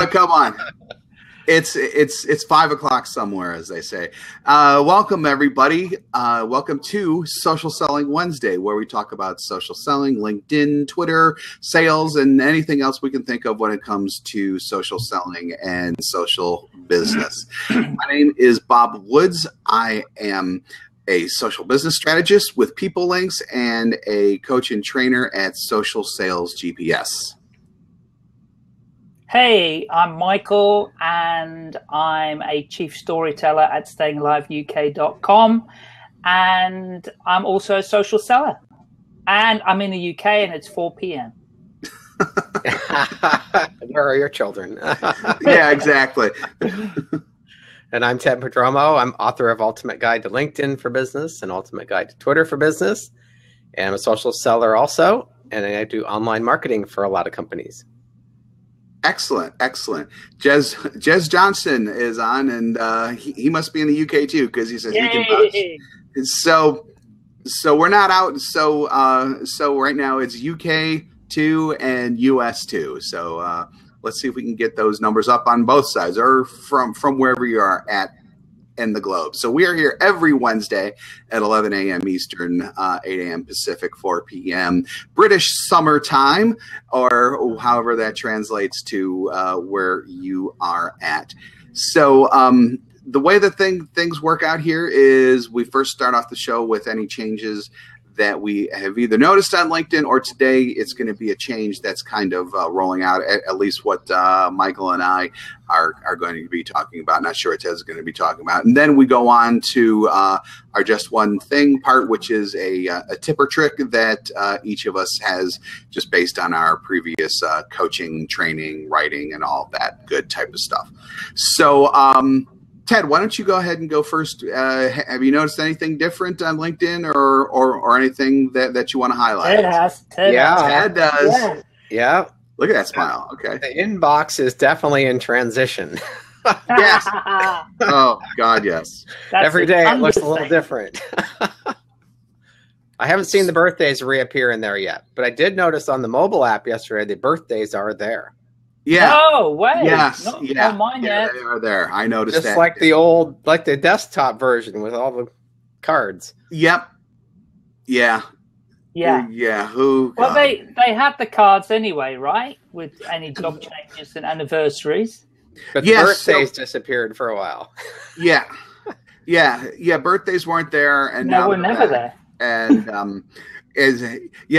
Oh, come on. It's 5 o'clock somewhere, as they say. Welcome, everybody. Welcome to Social Selling Wednesday, where we talk about social selling, LinkedIn, Twitter, sales, and anything else we can think of when it comes to social selling and social business. My name is Bob Woods. I am a social business strategist with PeopleLinks and a coach and trainer at Social Sales GPS. Hey, I'm Michael, and I'm a chief storyteller at stayingaliveuk.com, and I'm also a social seller, and I'm in the UK, and it's 4 p.m. Where are your children? Yeah, exactly. And I'm Ted Prodromou. I'm author of Ultimate Guide to LinkedIn for Business and Ultimate Guide to Twitter for Business, and I'm a social seller also, and I do online marketing for a lot of companies. Excellent, excellent. Jez Johnson is on, and he must be in the UK too, because he says he can vouch. So we're not out. So right now it's UK 2 and US 2. So let's see if we can get those numbers up on both sides, or from wherever you are at in the globe. So we are here every Wednesday at 11 a.m. Eastern, 8 a.m. Pacific, 4 p.m. British summer time, or however that translates to where you are at. So the way that things work out here is we first start off the show with any changes that we have either noticed on LinkedIn, or today it's going to be a change that's kind of rolling out, at least what Michael and I are going to be talking about. Not sure what Ted's going to be talking about. And then we go on to our Just One Thing part, which is a tip or trick that each of us has, just based on our previous coaching, training, writing, and all that good type of stuff. So, Ted, why don't you go ahead and go first? Have you noticed anything different on LinkedIn, or anything that you want to highlight? Ted has. Ted does. Yeah. Look at that smile. Okay. The inbox is definitely in transition. Yes. Oh God, yes. That's every day it looks a little different. I haven't seen the birthdays reappear in there yet, but I did notice on the mobile app yesterday the birthdays are there. Yeah. No way. Yes. Not mine yet. They are there. I noticed that. Just like the old, like the desktop version with all the cards. Yep. Yeah. Yeah. Yeah. Who? Well, they had the cards anyway, right? With any job changes and anniversaries. But the birthdays disappeared for a while. Yeah. Yeah. Yeah. Birthdays weren't there, and now we're never there. And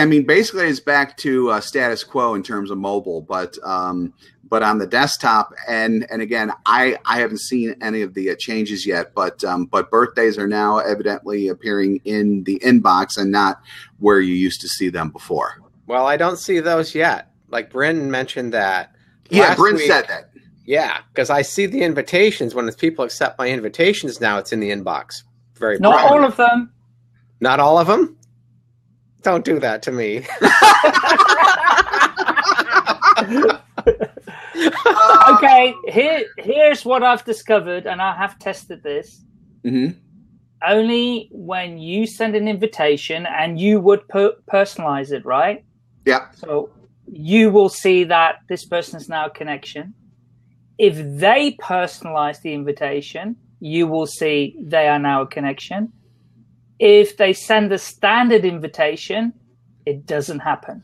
I mean, basically it's back to status quo in terms of mobile, but on the desktop, and again, I haven't seen any of the changes yet, but birthdays are now evidently appearing in the inbox and not where you used to see them before. Well, I don't see those yet. Like Bryn mentioned that. Yeah, Bryn said that. Yeah, because I see the invitations. When people accept my invitations now, it's in the inbox. Very prominent. Not all of them. Not all of them? Don't do that to me. Okay, here's what I've discovered, and I have tested this. Mm-hmm. Only when you send an invitation, and you would personalize it, right? Yeah. So you will see that this person's now a connection. If they personalize the invitation, you will see they are now a connection. If they send a standard invitation, it doesn't happen.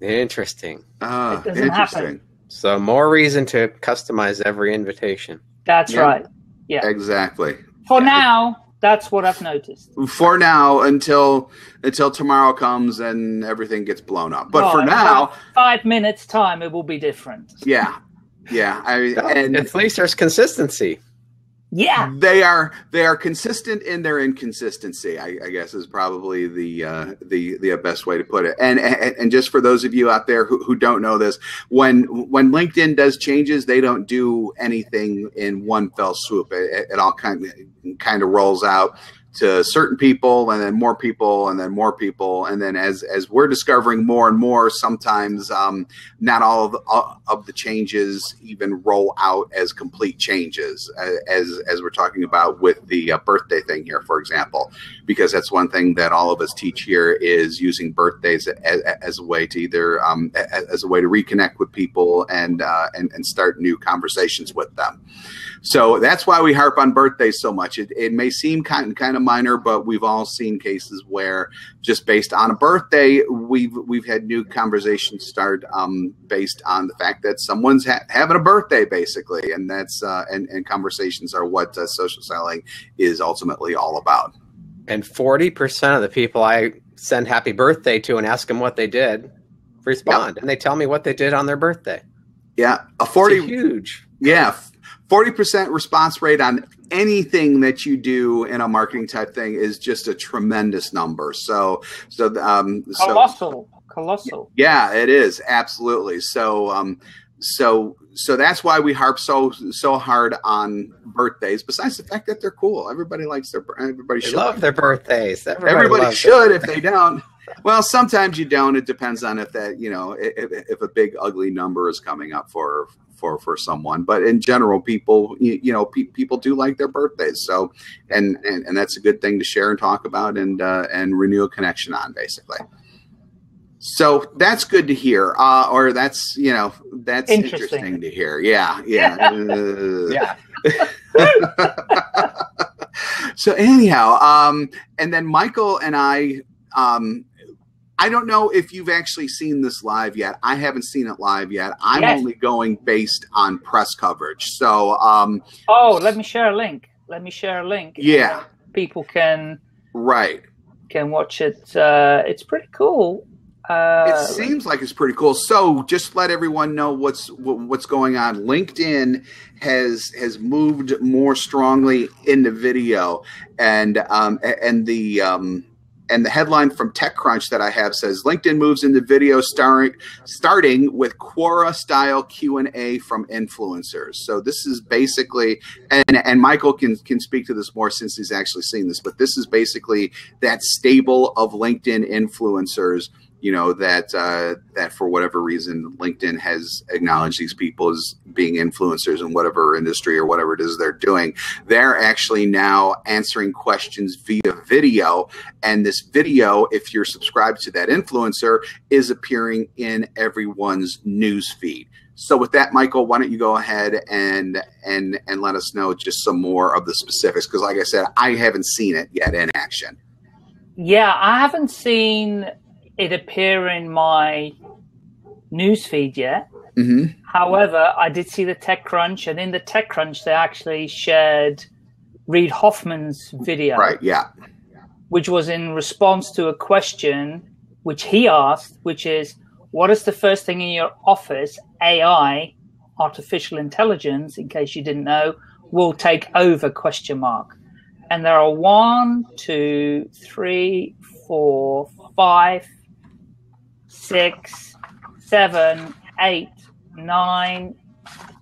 Interesting. It doesn't happen. So more reason to customize every invitation. That's right. Yeah. Exactly. For now, that's what I've noticed. For now, until tomorrow comes and everything gets blown up. But for now, 5 minutes time, it will be different. Yeah. Yeah. I mean, and at least there's consistency. Yeah, they are consistent in their inconsistency, I guess, is probably the best way to put it. And just for those of you out there who don't know this, when LinkedIn does changes, they don't do anything in one fell swoop. It all kind of rolls out to certain people, and then more people, and then more people, and then as we're discovering more and more, sometimes not all of the changes even roll out as complete changes, as we're talking about with the birthday thing here, for example, because that's one thing that all of us teach here is using birthdays as a way to either as a way to reconnect with people and start new conversations with them. So that's why we harp on birthdays so much. It may seem kind of minor, but we've all seen cases where just based on a birthday, we've had new conversations start based on the fact that someone's having a birthday, basically, and that's and conversations are what social selling is ultimately all about. And 40% of the people I send happy birthday to and ask them what they did respond, yep. And they tell me what they did on their birthday. Yeah, huge. Yeah. 40% response rate on anything that you do in a marketing type thing is just a tremendous number. Colossal. Yeah, it is. Absolutely. So that's why we harp so hard on birthdays. Besides the fact that they're cool, everybody should love their birthdays. Everybody should. If they don't, well, sometimes you don't. It depends on if that, you know, if a big ugly number is coming up for someone, but in general, people, you know, people do like their birthdays. So, and that's a good thing to share and talk about and renew a connection on, basically. So that's good to hear. Or that's, you know, that's interesting to hear. Yeah. Yeah. Yeah. So anyhow, and then Michael and I don't know if you've actually seen this live yet. I haven't seen it live yet. I'm only going based on press coverage. So, let me share a link. Yeah. People can watch it. It's pretty cool. It seems like it's pretty cool. So just let everyone know what's going on. LinkedIn has moved more strongly into video, and the headline from TechCrunch that I have says LinkedIn moves into video starting with Quora style Q&A from influencers. So this is basically, and Michael can speak to this more since he's actually seen this, but this is basically that stable of LinkedIn influencers, you know, that for whatever reason, LinkedIn has acknowledged these people as being influencers in whatever industry or whatever it is they're doing. They're actually now answering questions via video. And this video, if you're subscribed to that influencer, is appearing in everyone's news feed. So with that, Michael, why don't you go ahead and let us know just some more of the specifics? Because like I said, I haven't seen it yet in action. Yeah, I haven't seen it appear in my newsfeed yet. Mm-hmm. However, I did see the TechCrunch, and in the TechCrunch, they actually shared Reid Hoffman's video, right? Yeah, which was in response to a question which he asked, which is, "What is the first thing in your office AI, artificial intelligence, in case you didn't know, will take over?" And there are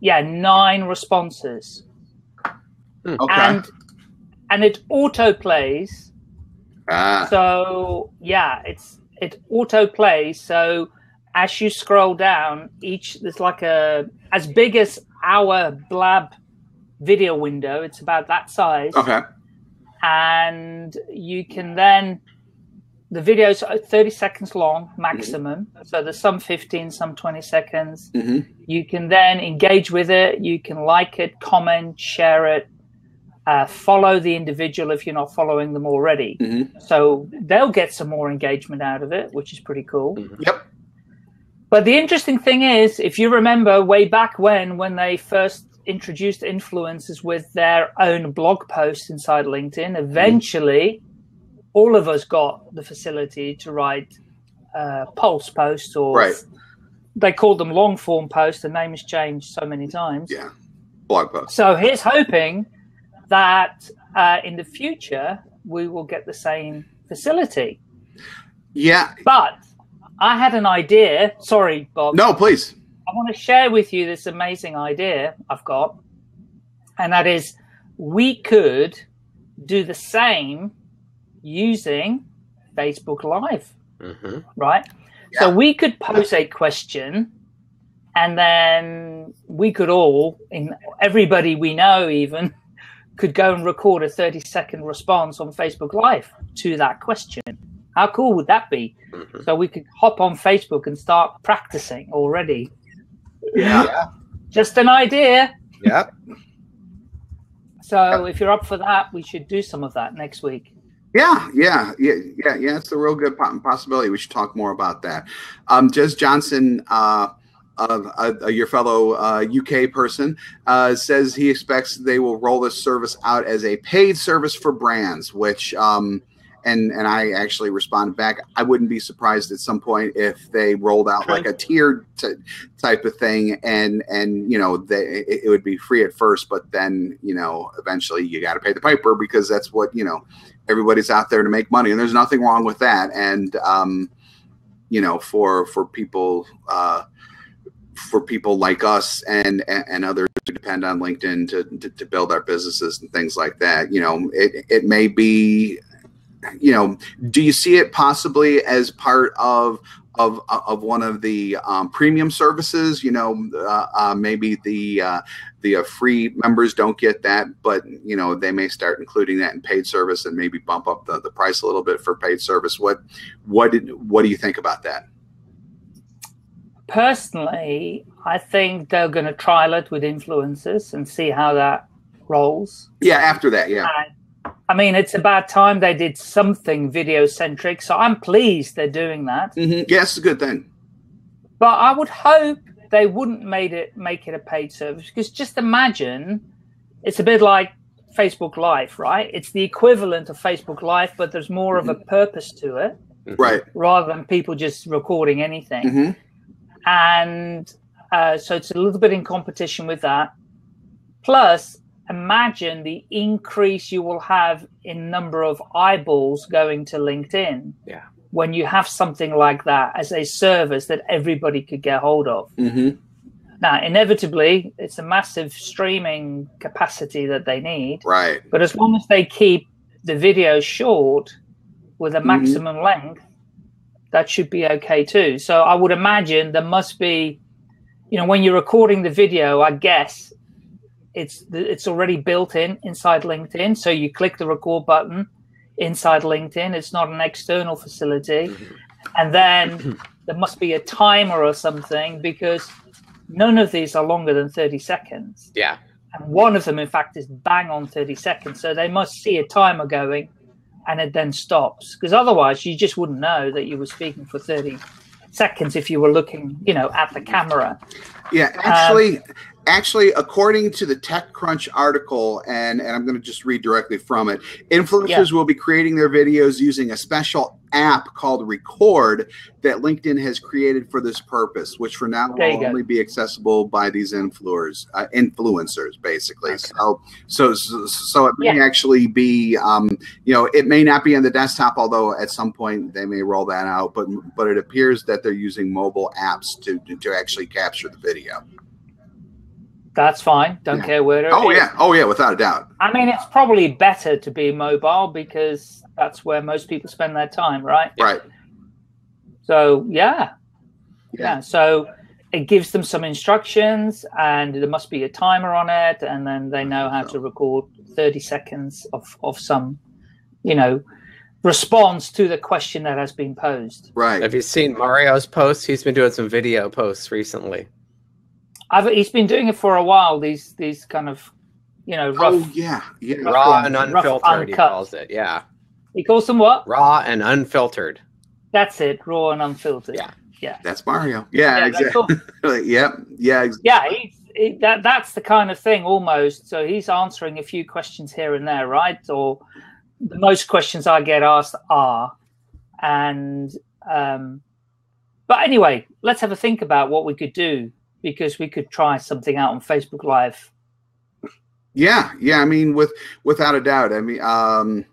9 responses. Okay. And it auto plays. So yeah, it auto plays. So as you scroll down, there's like as big as our Blab video window. It's about that size. Okay. And you can then, the videos are 30 seconds long maximum. Mm-hmm. So there's some 15, some 20 seconds. Mm-hmm. You can then engage with it. You can like it, comment, share it, follow the individual if you're not following them already. Mm-hmm. So they'll get some more engagement out of it, which is pretty cool. Mm-hmm. Yep. But the interesting thing is, if you remember way back when they first introduced influencers with their own blog posts inside LinkedIn, eventually, mm-hmm, all of us got the facility to write pulse posts, or they called them long form posts. The name has changed so many times. Yeah, blog posts. So here's hoping that in the future we will get the same facility. Yeah. But I had an idea. Sorry, Bob. No, please. I want to share with you this amazing idea I've got, and that is we could do the same using Facebook Live, right? Yeah. So we could pose a question and then we could all, everybody we know even, could go and record a 30-second response on Facebook Live to that question. How cool would that be? So we could hop on Facebook and start practicing already. Yeah. Just an idea. Yeah. So if you're up for that, we should do some of that next week. Yeah. It's a real good possibility. We should talk more about that. Jez Johnson, your fellow UK person, says he expects they will roll this service out as a paid service for brands, which and I actually responded back. I wouldn't be surprised at some point if they rolled out like a tiered type of thing, and you know, it would be free at first, but then, you know, eventually you got to pay the piper, because that's what, you know, everybody's out there to make money, and there's nothing wrong with that. And you know, for people like us and others who depend on LinkedIn to build our businesses and things like that, you know, it may be. You know, do you see it possibly as part of one of the premium services? You know, maybe the free members don't get that, but you know, they may start including that in paid service and maybe bump up the price a little bit for paid service. What do you think about that? Personally, I think they're going to trial it with influencers and see how that rolls. Yeah, after that, yeah. I mean, it's about time they did something video-centric, so I'm pleased they're doing that. Yeah, it's a good thing. But I would hope they wouldn't make it a paid service, because just imagine, it's a bit like Facebook Live, right? It's the equivalent of Facebook Live, but there's more of a purpose to it, right? Rather than people just recording anything. And so it's a little bit in competition with that. Plus, imagine the increase you will have in number of eyeballs going to LinkedIn when you have something like that as a service that everybody could get hold of. Now, inevitably, it's a massive streaming capacity that they need. Right. But as long as they keep the video short with a maximum length, that should be okay too. So I would imagine there must be, you know, when you're recording the video, I guess, it's already built in inside LinkedIn. So you click the record button inside LinkedIn. It's not an external facility. And then there must be a timer or something, because none of these are longer than 30 seconds. Yeah. And one of them, in fact, is bang on 30 seconds. So they must see a timer going and it then stops. Because otherwise you just wouldn't know that you were speaking for 30 seconds if you were looking, you know, at the camera. Yeah, actually... Actually, according to the TechCrunch article, and I'm going to just read directly from it, influencers will be creating their videos using a special app called Record that LinkedIn has created for this purpose, which for now will only be accessible by these influencers, basically. Okay. So it may actually be, you know, it may not be on the desktop, although at some point they may roll that out. But it appears that they're using mobile apps to actually capture the video. That's fine. Don't care where it is. Oh, yeah, without a doubt. I mean, it's probably better to be mobile, because that's where most people spend their time, right? Right. So, yeah. So it gives them some instructions, and there must be a timer on it, and then they know how to record 30 seconds of some, you know, response to the question that has been posed. Right. Have you seen Mario's posts? He's been doing some video posts recently. He's been doing it for a while. These kind of, you know, rough, raw and unfiltered. He calls it, He calls them what? Raw and unfiltered. That's it, raw and unfiltered. Yeah. That's Mario. Yeah, exactly. Yeah. That's the kind of thing almost. So he's answering a few questions here and there, right? Or the most questions I get asked are, but anyway, let's have a think about what we could do. Because we could try something out on Facebook Live. Yeah. I mean, without a doubt. I mean,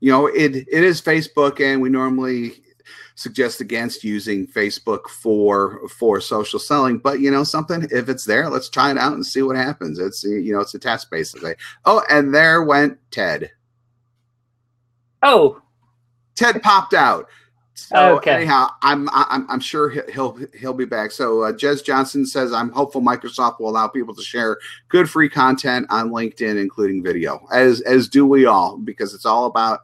you know, it is Facebook, and we normally suggest against using Facebook for social selling. But you know something, if it's there, let's try it out and see what happens. It's, you know, it's a test basically. Oh, and there went Ted. Oh, Ted popped out. So okay. Anyhow, I'm sure he'll be back. So Jez Johnson says, I'm hopeful Microsoft will allow people to share good free content on LinkedIn, including video, as do we all, because it's all about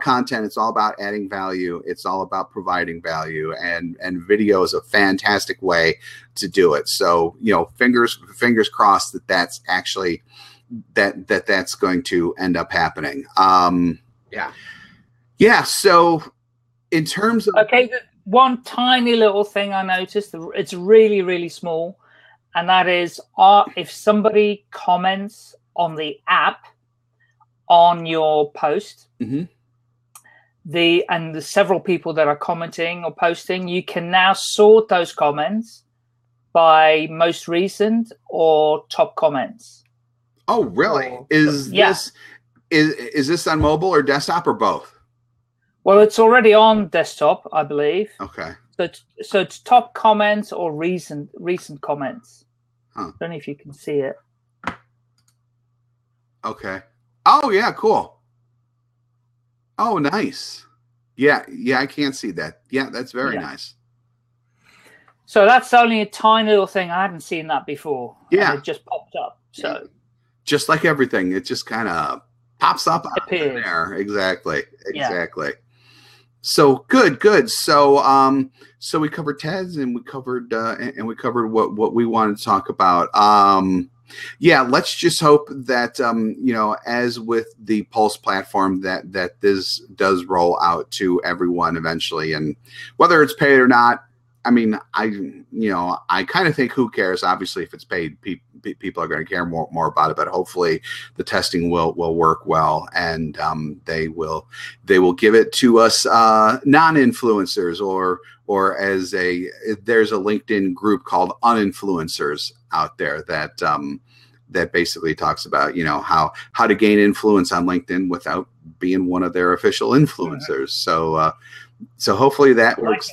content. It's all about adding value. It's all about providing value, and video is a fantastic way to do it. So, you know, fingers crossed that that's actually that's going to end up happening. Yeah. So. In terms of one tiny little thing I noticed, it's really, really small, and that is if somebody comments on the app on your post, and the several people that are commenting or posting, you can now sort those comments by most recent or top comments. Oh, really? Or, is this on mobile or desktop or both? Well, it's already on desktop, I believe. Okay. So it's top comments or recent comments. Huh. I don't know if you can see it. Okay. Oh, yeah, cool. Oh, nice. Yeah, I can see that. Yeah, that's very nice. So that's only a tiny little thing. I hadn't seen that before. Yeah. And it just popped up. So just like everything, it just kind of pops up out there. Exactly. Yeah. So good. So so we covered Ted's, and we covered what we wanted to talk about. Yeah, let's just hope that you know, as with the Pulse platform, that this does roll out to everyone eventually, and whether it's paid or not. I mean, I kind of think, who cares? Obviously, if it's paid, people are going to care more about it. But hopefully, the testing will work well, and they will give it to us non-influencers, or as there's a LinkedIn group called Uninfluencers out there that basically talks about, you know, how to gain influence on LinkedIn without being one of their official influencers. So hopefully that works.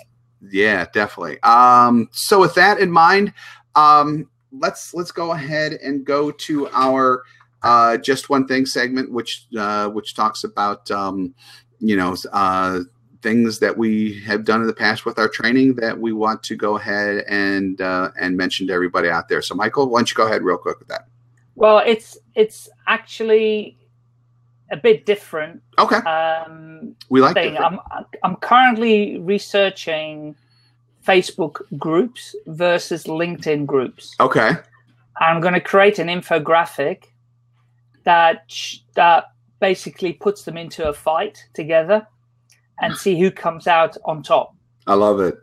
Yeah, definitely. So with that in mind, let's go ahead and go to our Just One Thing segment, which talks about things that we have done in the past with our training that we want to go ahead and mention to everybody out there. So Michael, why don't you go ahead real quick with that? Well, it's actually a bit different. Okay. I'm currently researching Facebook groups versus LinkedIn groups. Okay. I'm going to create an infographic that basically puts them into a fight together and see who comes out on top. I love it.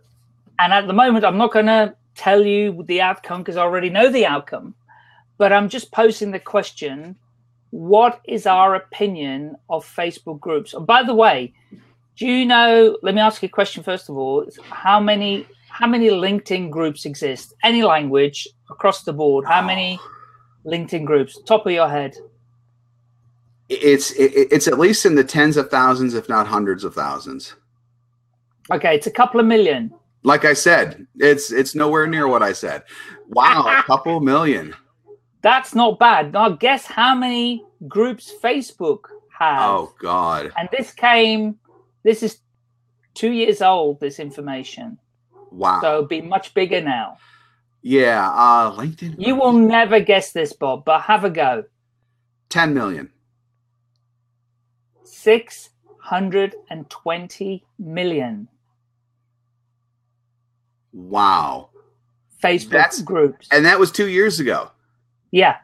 And at the moment, I'm not going to tell you the outcome because I already know the outcome, but I'm just posing the question, what is our opinion of Facebook groups? And by the way, do you know, let me ask you a question first of all, how many LinkedIn groups exist? Any language across the board, how many LinkedIn groups? Top of your head. It's at least in the tens of thousands, if not hundreds of thousands. Okay, it's a couple of million. Like I said, it's nowhere near what I said. Wow, a couple million. That's not bad. Now guess how many groups Facebook has. Oh God. And this is 2 years old, this information. Wow. So it'd be much bigger now. Yeah, LinkedIn. You will never guess this, Bob, but have a go. 10 million. 620 million. Wow. Facebook groups. And that was 2 years ago. Yeah.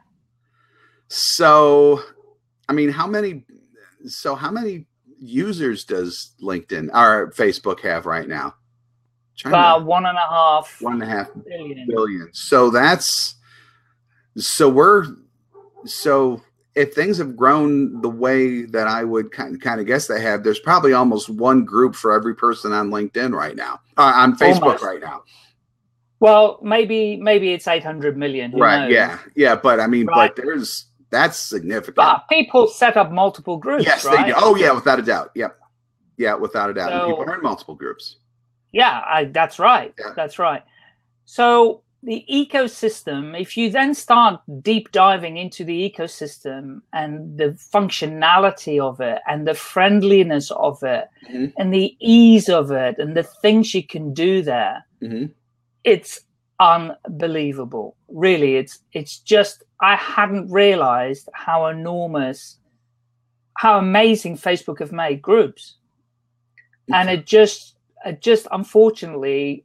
So, I mean, how many users does LinkedIn or Facebook have right now? About 1.5. 1.5 billion. So so if things have grown the way that I would kind of guess they have, there's probably almost one group for every person on LinkedIn right now, on Facebook right now. Well, maybe it's 800 million. Who knows? Yeah. But I mean, but that's significant. But people set up multiple groups. Yes, they do. Oh, yeah, without a doubt. Yep. Yeah, without a doubt. So, and people are in multiple groups. Yeah, that's right. Yeah. That's right. So the ecosystem, if you then start deep diving into the ecosystem and the functionality of it and the friendliness of it and the ease of it and the things you can do there, it's unbelievable. Really, it's just, I hadn't realized how enormous, how amazing Facebook have made groups. And it just unfortunately,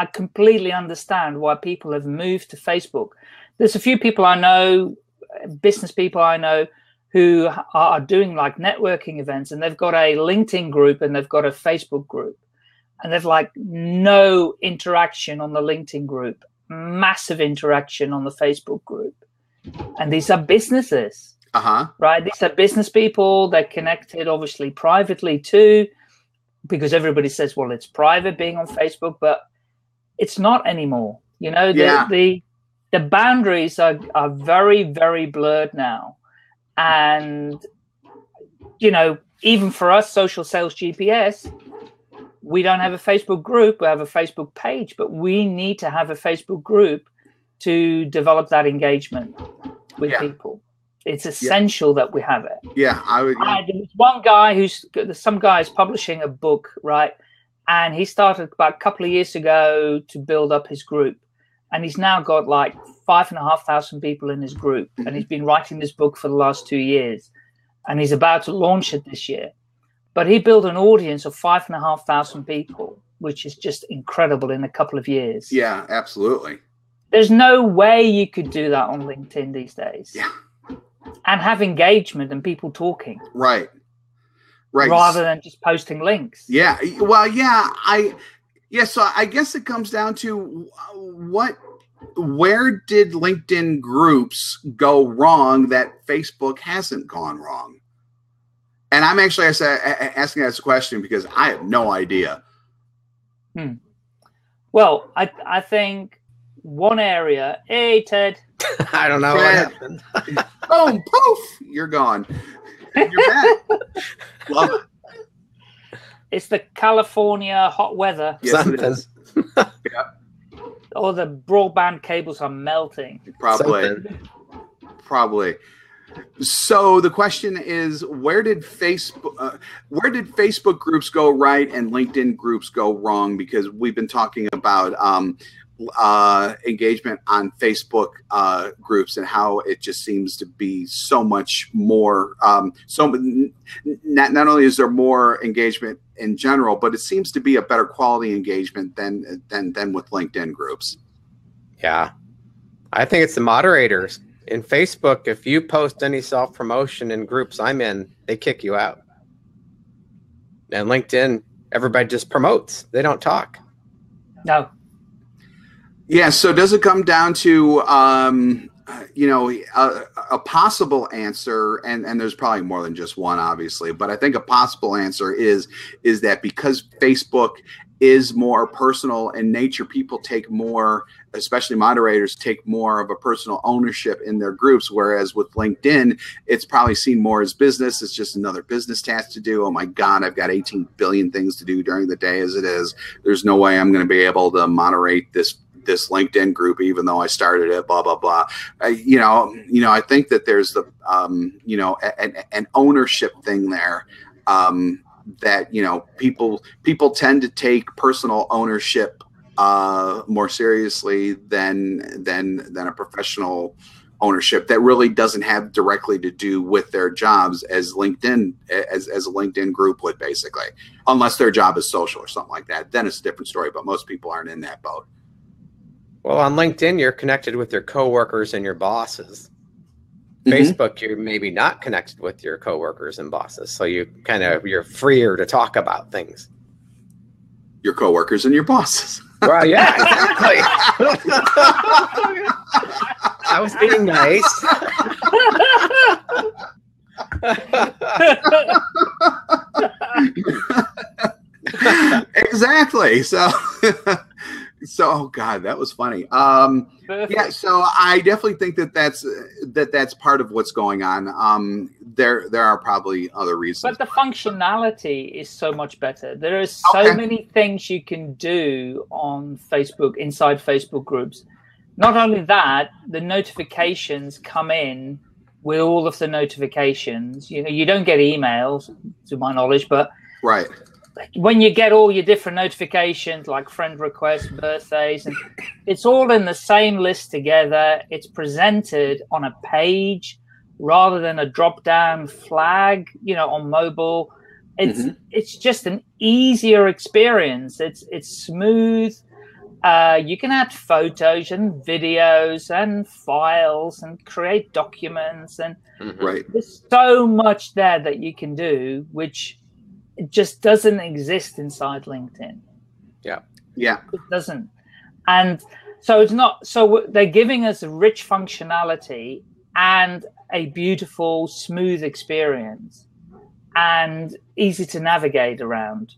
I completely understand why people have moved to Facebook. There's a few people I know, business people I know, who are doing like networking events, and they've got a LinkedIn group and they've got a Facebook group, and they've like no interaction on the LinkedIn group, massive interaction on the Facebook group. And these are businesses, right? These are business people. They're connected obviously privately too, because everybody says, well, it's private being on Facebook, but it's not anymore. You know, the boundaries are very, very blurred now. And, you know, even for us, Social Sales GPS, we don't have a Facebook group. We have a Facebook page, but we need to have a Facebook group to develop that engagement with people. It's essential that we have it. Yeah, I would. There's one guy some guy is publishing a book, right? And he started about a couple of years ago to build up his group. And he's now got like 5,500 people in his group. And he's been writing this book for the last 2 years. And he's about to launch it this year. But he built an audience of 5,500 people, which is just incredible in a couple of years. Yeah, absolutely. There's no way you could do that on LinkedIn these days. Yeah. And have engagement and people talking. Right. Right. Rather than just posting links. Yeah. Well, yeah. So I guess it comes down to where did LinkedIn groups go wrong that Facebook hasn't gone wrong? And I'm actually asking that as a question because I have no idea. Well, I think one area. Hey, Ted. I don't know what happened. Boom, poof, you're gone. You're back. Love it. It's the California hot weather. Yes, it is. Or the broadband cables are melting. Probably. So the question is, where did Facebook groups go right and LinkedIn groups go wrong? Because we've been talking about engagement on Facebook groups and how it just seems to be so much more. Not only is there more engagement in general, but it seems to be a better quality engagement than with LinkedIn groups. Yeah, I think it's the moderators. In Facebook, if you post any self-promotion in groups I'm in, they kick you out. And LinkedIn, everybody just promotes. They don't talk. No. Yeah. So does it come down to, a possible answer, and there's probably more than just one, obviously, but I think a possible answer is that because Facebook is more personal in nature, people take more, especially moderators, take more of a personal ownership in their groups, whereas with LinkedIn, it's probably seen more as business. It's just another business task to do. Oh my God, I've got 18 billion things to do during the day as it is. There's no way I'm going to be able to moderate this LinkedIn group, even though I started it, blah, blah, blah. I think that there's the, an ownership thing there, that, people tend to take personal ownership, more seriously than a professional ownership that really doesn't have directly to do with their jobs as LinkedIn, as a LinkedIn group would, basically, unless their job is social or something like that, then it's a different story, but most people aren't in that boat. Well, on LinkedIn, you're connected with your coworkers and your bosses. Facebook, you're maybe not connected with your coworkers and bosses, so you're freer to talk about things. Your coworkers and your bosses. Well, yeah, exactly. I was being nice. Exactly. So. So, oh God, that was funny. Yeah, so I definitely think that's part of what's going on. There are probably other reasons. But the functionality is so much better. There are so many things you can do on Facebook, inside Facebook groups. Not only that, the notifications come in with all of the notifications. You know, you don't get emails, to my knowledge, but right when you get all your different notifications, like friend requests, birthdays, and it's all in the same list together. It's presented on a page rather than a drop-down flag, you know, on mobile. It's it's just an easier experience. It's smooth. You can add photos and videos and files and create documents, and there's so much there that you can do, which just doesn't exist inside LinkedIn. It doesn't. And so it's not, so they're giving us rich functionality and a beautiful, smooth experience and easy to navigate around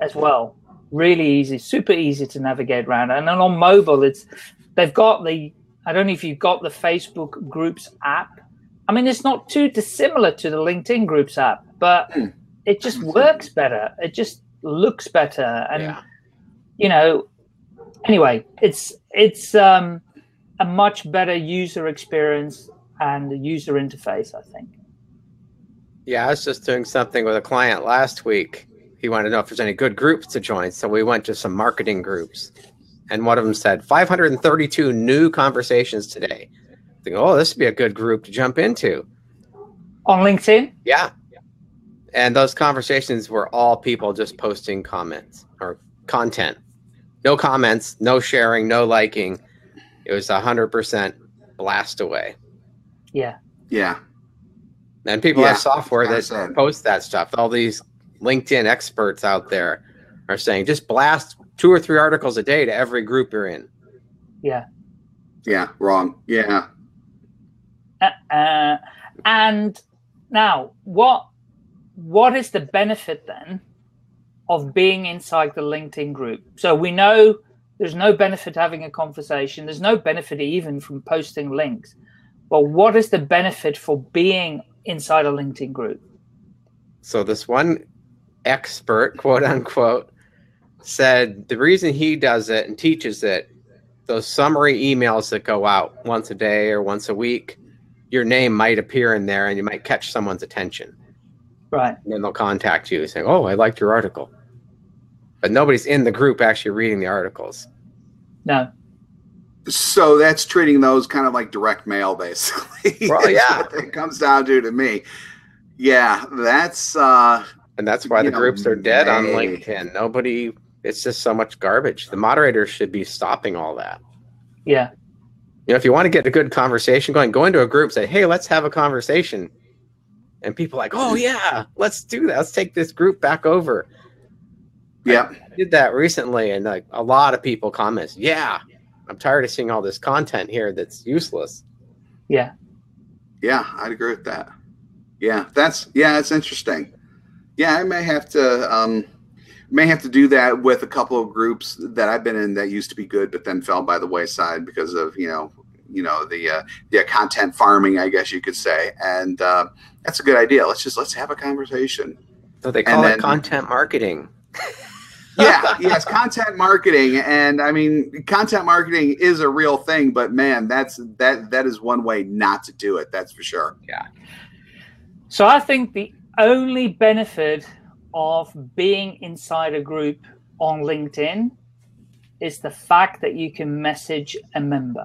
as well. Really easy, super easy to navigate around. And then on mobile, it's, they've got the, I don't know if you've got the Facebook Groups app. I mean, it's not too dissimilar to the LinkedIn Groups app, but it just works better. It just looks better. And, you know, anyway, it's a much better user experience and user interface, I think. Yeah, I was just doing something with a client last week. He wanted to know if there's any good groups to join. So we went to some marketing groups, and one of them said 532 new conversations today. I think, oh, this would be a good group to jump into. On LinkedIn? Yeah. And those conversations were all people just posting comments or content. No comments, no sharing, no liking. It was 100% blast away. Yeah. Yeah. And people have software that posts that stuff. All these LinkedIn experts out there are saying just blast 2 or 3 articles a day to every group you're in. Yeah. Yeah. Wrong. Yeah. And now what is the benefit then of being inside the LinkedIn group? So we know there's no benefit having a conversation. There's no benefit even from posting links. But what is the benefit for being inside a LinkedIn group? So this one expert, quote unquote, said the reason he does it and teaches it, those summary emails that go out once a day or once a week, your name might appear in there and you might catch someone's attention. Right. And then they'll contact you saying, oh, I liked your article. But nobody's in the group actually reading the articles. No. So that's treating those kind of like direct mail, basically. Well, yeah. That's what it comes down to me. Yeah, that's... And that's why the groups are dead on LinkedIn. Nobody, it's just so much garbage. The moderators should be stopping all that. Yeah. You know, if you want to get a good conversation going, go into a group, say, hey, let's have a conversation. And people are like, oh yeah, let's do that. Let's take this group back over. Yeah. I did that recently, and like a lot of people commented, yeah, I'm tired of seeing all this content here that's useless. Yeah. Yeah, I'd agree with that. Yeah, that's interesting. Yeah, I may have to do that with a couple of groups that I've been in that used to be good, but then fell by the wayside because of the content farming, I guess you could say. And that's a good idea. Let's have a conversation. So they call it content marketing. Yeah, yes, content marketing, and I mean, content marketing is a real thing. But man, that is one way not to do it. That's for sure. Yeah. So I think the only benefit of being inside a group on LinkedIn is the fact that you can message a member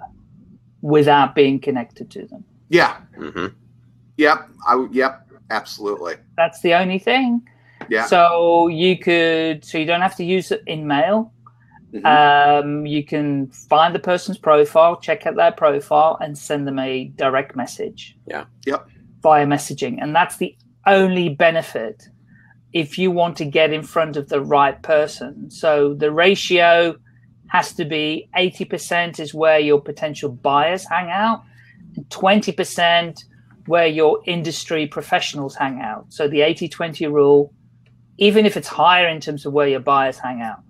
without being connected to them. Yeah. Mm-hmm. Yep. Yep. Absolutely. That's the only thing. Yeah. So you don't have to use it in mail. Mm-hmm. You can find the person's profile, check out their profile, and send them a direct message. Yeah. Yep. Via messaging. And that's the only benefit if you want to get in front of the right person. So the ratio has to be 80% is where your potential buyers hang out, and 20% where your industry professionals hang out. So the 80-20 rule, even if it's higher in terms of where your buyers hang out.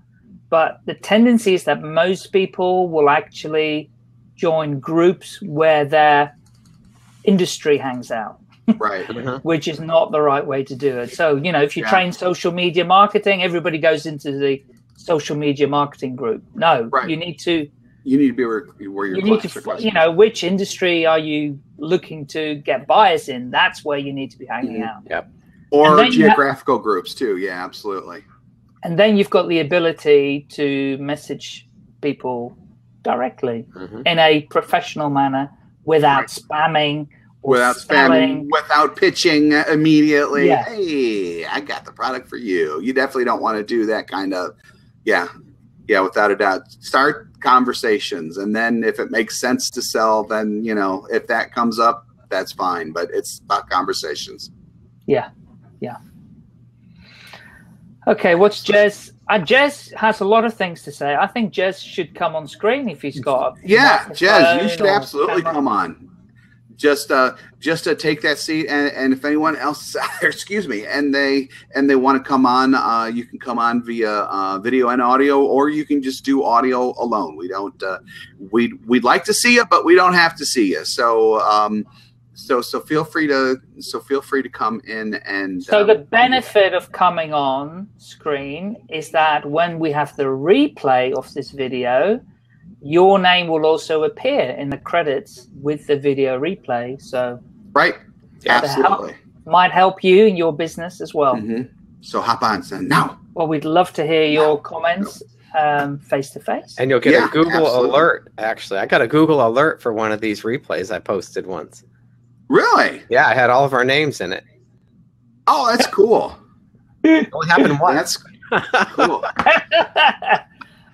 But the tendency is that most people will actually join groups where their industry hangs out. Right. Mm-hmm. Which is not the right way to do it. So, you know, if you train social media marketing, everybody goes into the social media marketing group. No, right. You need to You need to be where your clients are. You know, which industry are you looking to get buyers in? That's where you need to be hanging out. Yep. Or geographical groups too. Yeah, absolutely. And then you've got the ability to message people directly in a professional manner without spamming. Without spamming, without pitching immediately. Yeah. Hey, I got the product for you. You definitely don't want to do that kind of, yeah, without a doubt. Start conversations. And then if it makes sense to sell, then, you know, if that comes up, that's fine. But it's about conversations. Yeah, yeah. Okay, what's Jez? Jez has a lot of things to say. I think Jez should come on screen if he's got a Jez, you should absolutely come on. Just to take that seat, and if anyone else, excuse me, and they want to come on, you can come on via video and audio, or you can just do audio alone. We don't we'd like to see you, but we don't have to see you. So so feel free to come in. And so the benefit of coming on screen is that when we have the replay of this video, your name will also appear in the credits with the video replay. So absolutely. Might help you in your business as well. So hop on, son, now. Well, we'd love to hear your comments face to face. And you'll get a Google alert, actually. I got a Google alert for one of these replays I posted once. Really? Yeah, I had all of our names in it. Oh, that's cool. It only happened once. That's cool.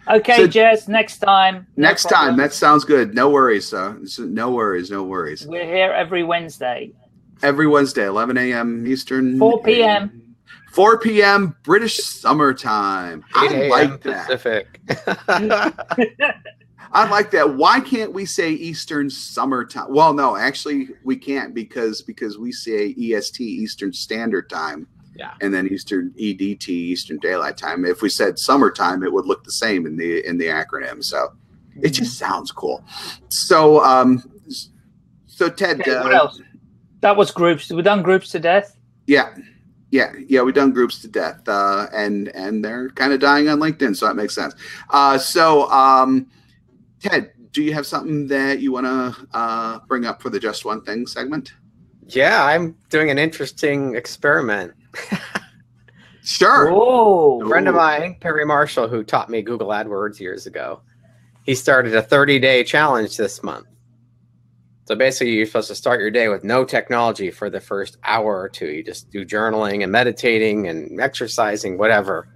Okay, so, Jez, next time. No problem. That sounds good. No worries, sir. No worries, no worries. We're here every Wednesday. Every Wednesday, 11 a.m. Eastern. 4 p.m. 4 p.m. British summertime. I like that. Pacific. I like that. Why can't we say Eastern summertime? Well, no, actually, we can't because we say EST, Eastern Standard Time. Yeah. And then Eastern EDT, Eastern Daylight Time. If we said summertime, it would look the same in the acronym. So it just sounds cool. So so Ted, okay, what else? That was groups. We've done groups to death. Yeah, we've done groups to death. And they're kind of dying on LinkedIn, so that makes sense. Ted, do you have something that you want to bring up for the Just One Thing segment? Yeah, I'm doing an interesting experiment. Sure. Whoa. A friend of mine, Perry Marshall, who taught me Google AdWords years ago, he started a 30-day challenge this month. So basically, you're supposed to start your day with no technology for the first hour or two. You just do journaling and meditating and exercising, whatever.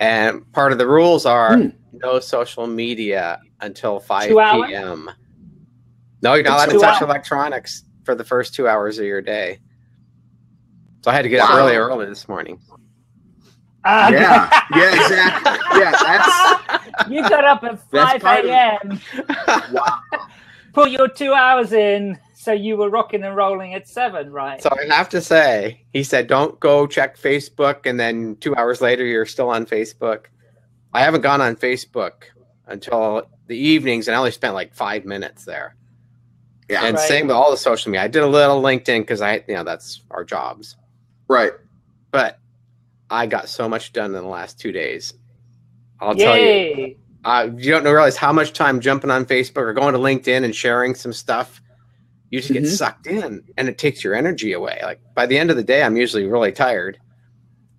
And part of the rules are no social media until 5 p.m. No, you're not allowed to touch electronics for the first 2 hours of your day. So I had to get up really early this morning. Yeah, exactly. Yeah, that's, you got up at 5 a.m. Wow. Put your 2 hours in, so you were rocking and rolling at 7, right? So I have to say, he said, don't go check Facebook, and then 2 hours later, you're still on Facebook. I haven't gone on Facebook until the evenings, and I only spent like 5 minutes there. Yeah, and same with all the social media. I did a little LinkedIn because that's our jobs. Right. But I got so much done in the last 2 days. I'll tell you. You don't realize how much time jumping on Facebook or going to LinkedIn and sharing some stuff. You just get sucked in, and it takes your energy away. Like by the end of the day, I'm usually really tired.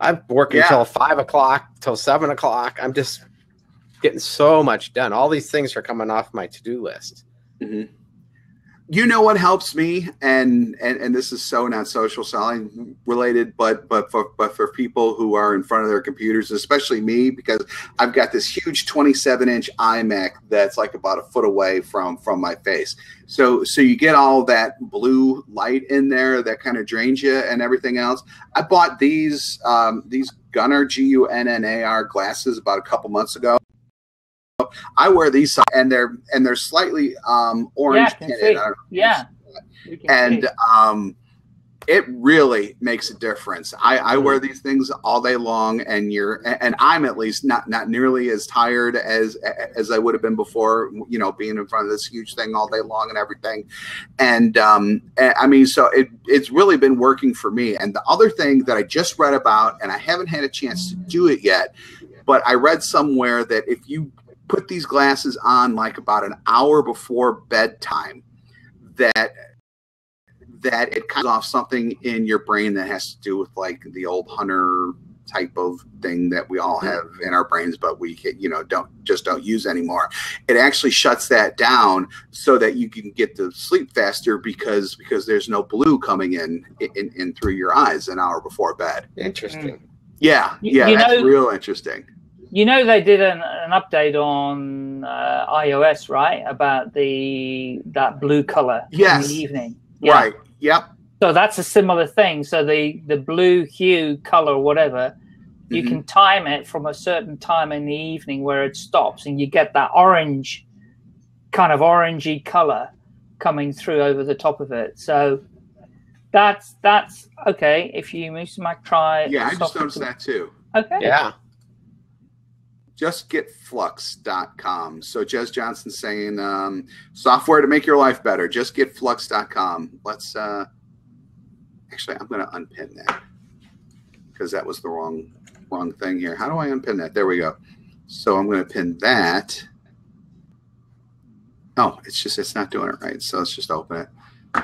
I'm working until 5 o'clock, till 7 o'clock. I'm just getting so much done. All these things are coming off my to-do list. You know what helps me, and this is so not social selling related, but for people who are in front of their computers, especially me, because I've got this huge 27-inch iMac that's like about a foot away from my face. So you get all that blue light in there that kind of drains you and everything else. I bought these Gunnar Gunnar glasses about a couple months ago. I wear these, and they're slightly orange tinted. Yeah, and it really makes a difference. I wear these things all day long, and I'm at least not nearly as tired as I would have been before. You know, being in front of this huge thing all day long and everything, and I mean, so it's really been working for me. And the other thing that I just read about, and I haven't had a chance to do it yet, but I read somewhere that if you put these glasses on like about an hour before bedtime, that it cuts off something in your brain that has to do with like the old hunter type of thing that we all have in our brains, but we don't use anymore. It actually shuts that down so that you can get to sleep faster because there's no blue coming in through your eyes an hour before bed. Interesting. Yeah. Yeah. That's real interesting. You know, they did an update on iOS, right? About that blue color in the evening. Yeah. Right. Yep. So that's a similar thing. So the blue hue, color, whatever, you can time it from a certain time in the evening where it stops, and you get that orange, kind of orangey color coming through over the top of it. So that's okay. If you move to Mac, try. Yeah, I just noticed that too. Okay. Yeah. Just get flux.com. So Jez Johnson saying software to make your life better. Just get flux.com. Let's actually, I'm going to unpin that because that was the wrong thing here. How do I unpin that? There we go. So I'm going to pin that. Oh, it's not doing it right. So let's just open it.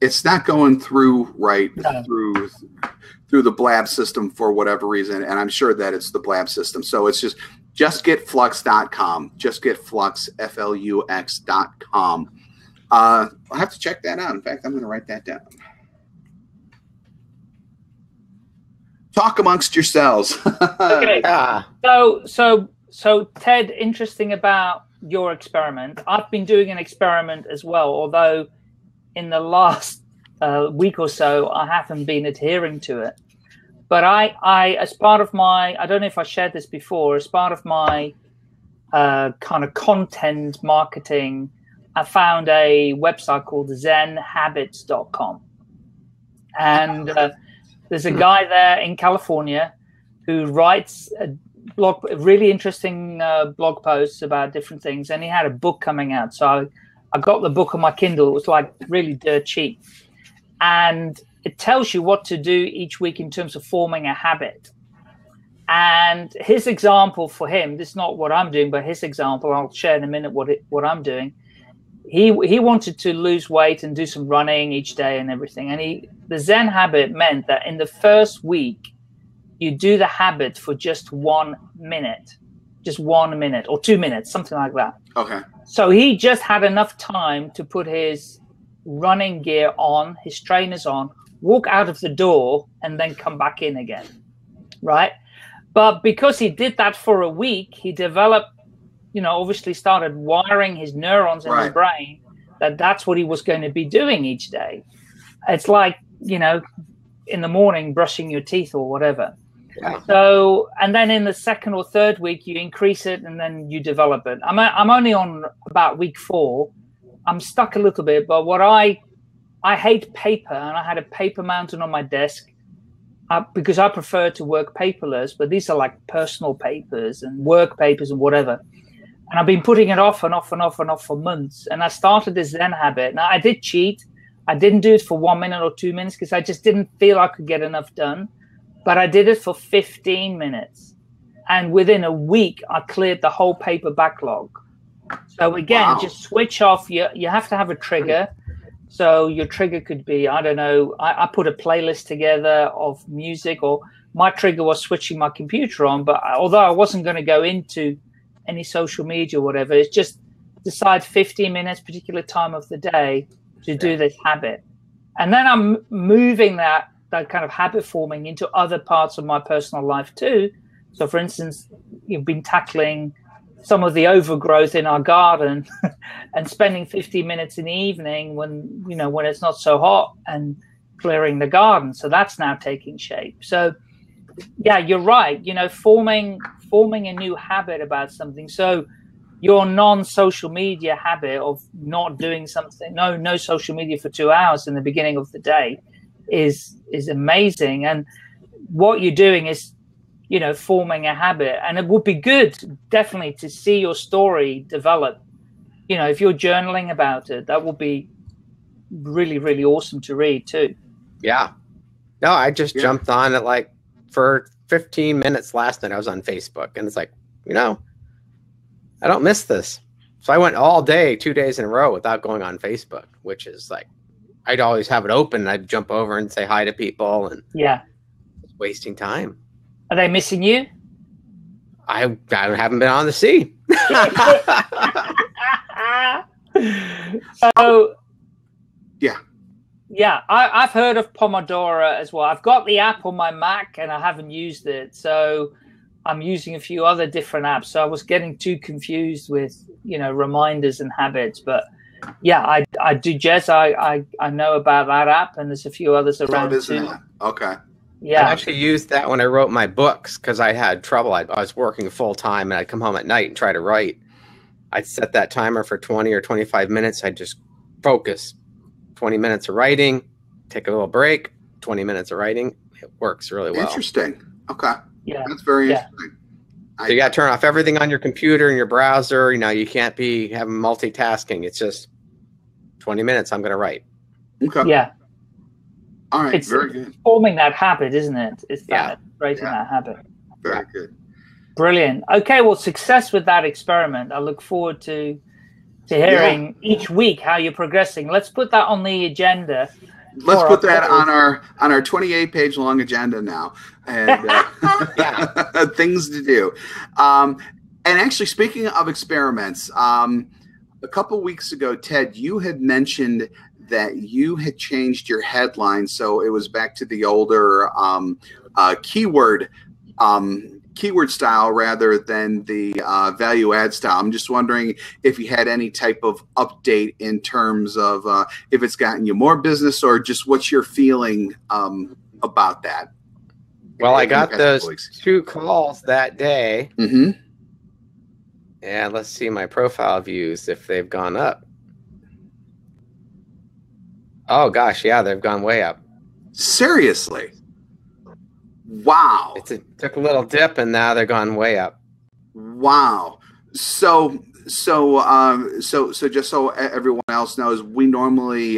It's not going through through the Blab system for whatever reason, and I'm sure that it's the Blab system. So it's just get flux.com. Just get flux, flux.com. I'll have to check that out. In fact, I'm going to write that down. Talk amongst yourselves. Okay. So Ted, interesting about your experiment. I've been doing an experiment as well, although in the last week or so, I haven't been adhering to it. But I as part of my, I don't know if I shared this before, as part of my kind of content marketing, I found a website called zenhabits.com. And there's a guy there in California who writes really interesting blog posts about different things. And he had a book coming out. So I got the book on my Kindle. It was like really dirt cheap. And it tells you what to do each week in terms of forming a habit. And his example for him, this is not what I'm doing, but his example, I'll share in a minute what I'm doing. He wanted to lose weight and do some running each day and everything. And the Zen habit meant that in the first week, you do the habit for just 1 minute or 2 minutes, something like that. Okay. So he just had enough time to put his running gear on, his trainers on, walk out of the door, and then come back in again, right? But because he did that for a week, he developed, obviously started wiring his neurons in his brain that's what he was going to be doing each day. It's like, in the morning, brushing your teeth or whatever. Yeah. So, and then in the second or third week, you increase it and then you develop it. I'm only on about week 4. I'm stuck a little bit, but what I hate paper, and I had a paper mountain on my desk because I prefer to work paperless, but these are like personal papers and work papers and whatever. And I've been putting it off and off and off and off for months. And I started this Zen habit. Now, I did cheat. I didn't do it for 1 minute or 2 minutes because I just didn't feel I could get enough done. But I did it for 15 minutes. And within a week, I cleared the whole paper backlog. So again, just switch off. You have to have a trigger. So your trigger could be, I don't know, I put a playlist together of music, or my trigger was switching my computer on. But although I wasn't going to go into any social media or whatever, it's just decide 15 minutes, particular time of the day, to do this habit. And then I'm moving that kind of habit forming into other parts of my personal life too. So for instance, you've been tackling some of the overgrowth in our garden and spending 15 minutes in the evening when it's not so hot and clearing the garden. So that's now taking shape. So yeah, you're right. Forming a new habit about something. So your non-social media habit of not doing something, no social media for 2 hours in the beginning of the day is amazing. And what you're doing is, forming a habit. And it would be good, definitely, to see your story develop. If you're journaling about it, that would be really, really awesome to read too. Yeah. No, I just jumped on it like for 15 minutes last night. I was on Facebook, and it's like, I don't miss this. So I went all day, 2 days in a row without going on Facebook, which is like, I'd always have it open. And I'd jump over and say hi to people and yeah, wasting time. Are they missing you? I haven't been on the sea. So, yeah. Yeah, I've heard of Pomodoro as well. I've got the app on my Mac and I haven't used it. So I'm using a few other different apps. So I was getting too confused with, you know, reminders and habits. But yeah, I do, Jez. I know about that app and there's a few others around too. Okay. Yeah. I actually used that when I wrote my books because I had trouble. I was working full time and I'd come home at night and try to write. I'd set that timer for 20 or 25 minutes. I'd just focus. 20 minutes of writing, take a little break, 20 minutes of writing. It works really well. Interesting. Okay. Yeah. That's very interesting. So you got to turn off everything on your computer and your browser. You know, you can't be having multitasking. It's just 20 minutes. I'm going to write. Okay. Yeah. All right. It's very good. Forming that habit, isn't it? It's that, creating that habit. Very good. Brilliant. Okay. Well, success with that experiment. I look forward to hearing each week how you're progressing. Let's put that on the agenda. Let's put that on our 28-page long agenda now, and things to do. And actually, speaking of experiments, a couple weeks ago, Ted, you had mentioned that you had changed your headline, so it was back to the older keyword style rather than the value add style. I'm just wondering if you had any type of update in terms of if it's gotten you more business or just what you're feeling about that. Well, I got those two calls that day. Mm-hmm. And let's see my profile views, if they've gone up. Oh, gosh. Yeah, they've gone way up. Seriously? Wow. It took a little dip and now they're gone way up. Wow. So just so everyone else knows, we normally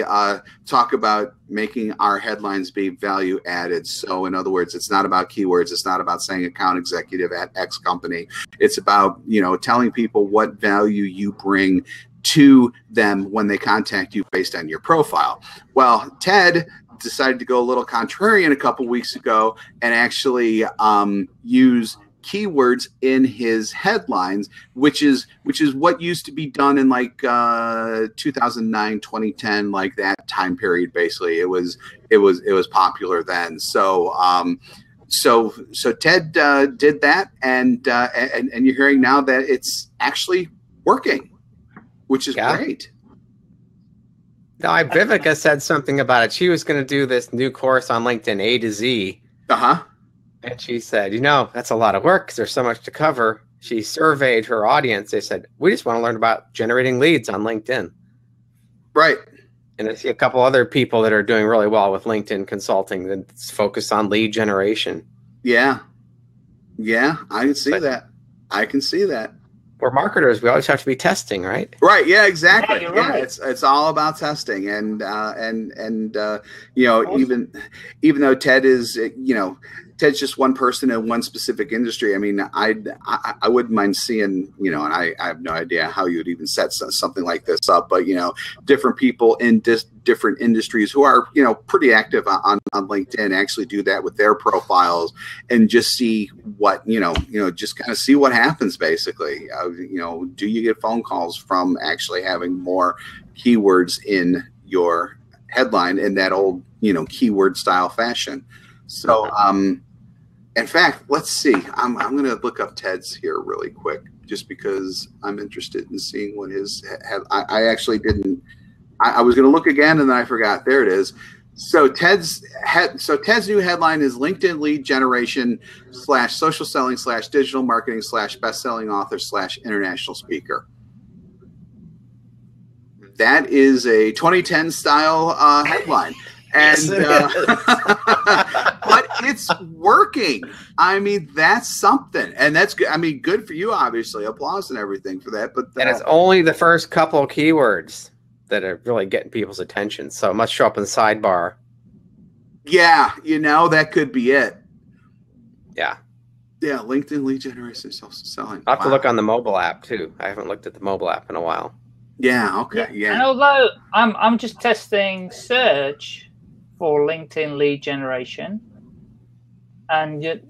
talk about making our headlines be value added. So in other words, it's not about keywords. It's not about saying account executive at X company. It's about, you know, telling people what value you bring to them when they contact you based on your profile. Well, Ted decided to go a little contrarian a couple weeks ago and actually use keywords in his headlines, which is what used to be done in like 2009, 2010, like that time period. Basically, it was popular then. So so Ted did that, and you're hearing now that it's actually working, which is great. No, Vivica said something about it. She was going to do this new course on LinkedIn, A to Z. Uh-huh. And she said, you know, that's a lot of work because there's so much to cover. She surveyed her audience. They said, we just want to learn about generating leads on LinkedIn. Right. And I see a couple other people that are doing really well with LinkedIn consulting that's focused on lead generation. Yeah. Yeah, I can see that. I can see that. We're marketers. We always have to be testing, right? Right. Yeah. Exactly. Yeah, right. It's all about testing, and you know, awesome. even though Ted is, you know, Ted's just one person in one specific industry. I mean, I wouldn't mind seeing, you know, and I have no idea how you would even set something like this up, but you know, different people in different industries who are, you know, pretty active on LinkedIn actually do that with their profiles and just see what, you know, just kind of see what happens basically. You know, do you get phone calls from actually having more keywords in your headline in that old, you know, keyword style fashion? So, in fact, let's see. I'm going to look up Ted's here really quick just because I'm interested in seeing what his – I actually didn't – I was going to look again and then I forgot. There it is. So Ted's new headline is LinkedIn lead generation / social selling / digital marketing / best-selling author / international speaker. That is a 2010 style headline. And but it's working. I mean, that's something, and that's good. I mean, good for you, obviously. Applause and everything for that. But and it's only the first couple of keywords that are really getting people's attention. So it must show up in the sidebar. Yeah, you know, that could be it. Yeah. Yeah, LinkedIn lead generation, social selling. I'll have to look on the mobile app too. I haven't looked at the mobile app in a while. Yeah, okay, yeah. And although I'm just testing search for LinkedIn lead generation, and you,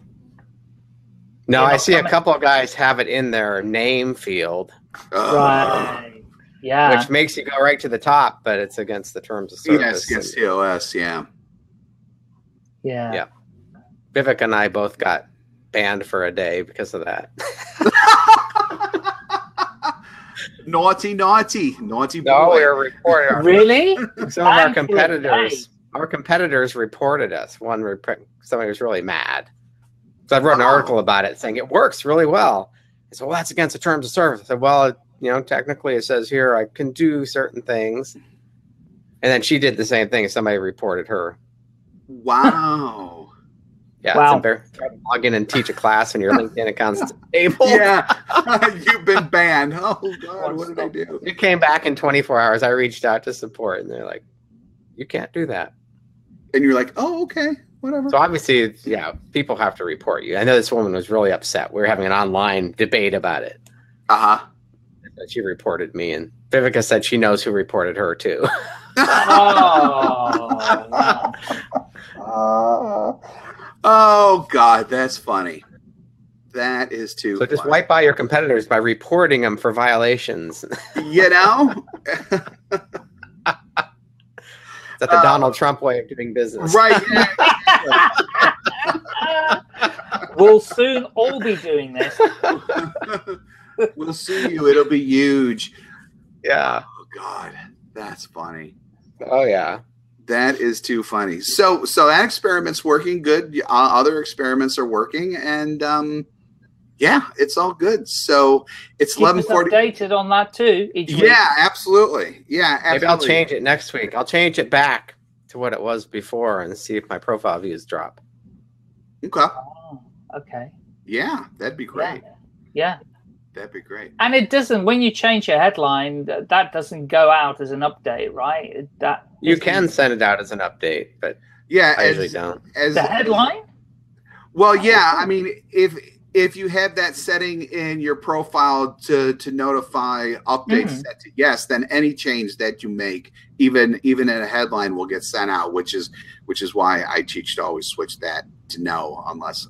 no, I see a couple of guys have it in their name field. Right. Yeah. Which makes you go right to the top, but it's against the terms of service. Yes, TOS, yeah. Yeah. Yeah. Vivica and I both got banned for a day because of that. Naughty boy. No, we were reported. Really? Some of our competitors, reported us. Somebody was really mad. So I wrote an article about it saying it works really well. I said, well, that's against the terms of service. I said, well, you know, technically it says here I can do certain things. And then she did the same thing. Somebody reported her. Wow. Yeah, wow. It's embarrassing. Try to log in and teach a class when your LinkedIn account's disabled. Yeah, you've been banned. Oh, God, what did I do? It came back in 24 hours. I reached out to support, and they're like, you can't do that. And you're like, oh, okay, whatever. So obviously, yeah, people have to report you. I know this woman was really upset. We were having an online debate about it. Uh-huh. She reported me, and Vivica said she knows who reported her, too. Oh, wow. Oh, God, that's funny. That is too funny. So just wipe out your competitors by reporting them for violations. You know? Is that the Donald Trump way of doing business? Right. Yeah. We'll soon all be doing this. We'll see you. It'll be huge. Yeah. Oh, God, that's funny. Oh, yeah. That is too funny. So that experiment's working good. Other experiments are working, and yeah, it's all good. So it's 11:40. Updated on that too. Yeah, absolutely. Yeah, absolutely. Maybe I'll change it next week. I'll change it back to what it was before and see if my profile views drop. Okay. Oh, okay. Yeah, that'd be great. Yeah. That'd be great. And it doesn't, when you change your headline, that doesn't go out as an update, right? You can send it out as an update, but yeah, I usually don't. As the headline? Well, yeah. I mean, if you have that setting in your profile to notify updates set to yes, then any change that you make, even in a headline, will get sent out, which is why I teach to always switch that to no, unless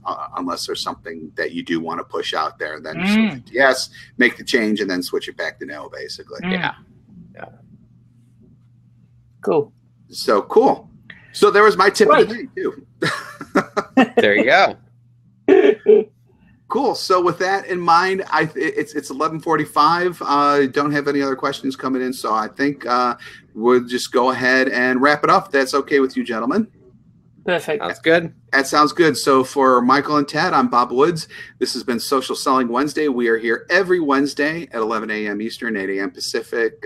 there's something that you do want to push out there, then switch it to yes, make the change, and then switch it back to no, basically. Yeah. Cool. So cool. So there was my tip of the day too. There you go. Cool. So with that in mind, it's 11:45. Don't have any other questions coming in, so I think we'll just go ahead and wrap it up. That's okay with you, gentlemen. Perfect. That's good. That sounds good. So for Michael and Ted, I'm Bob Woods. This has been Social Selling Wednesday. We are here every Wednesday at 11 a.m. Eastern, 8 a.m. Pacific,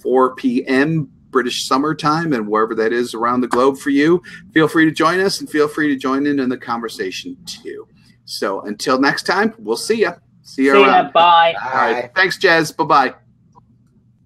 4 p.m. British summertime, and wherever that is around the globe for you. Feel free to join us, and feel free to join in the conversation too. So until next time, we'll see ya. See you around. Bye. All right. Thanks, Jez. Bye-bye.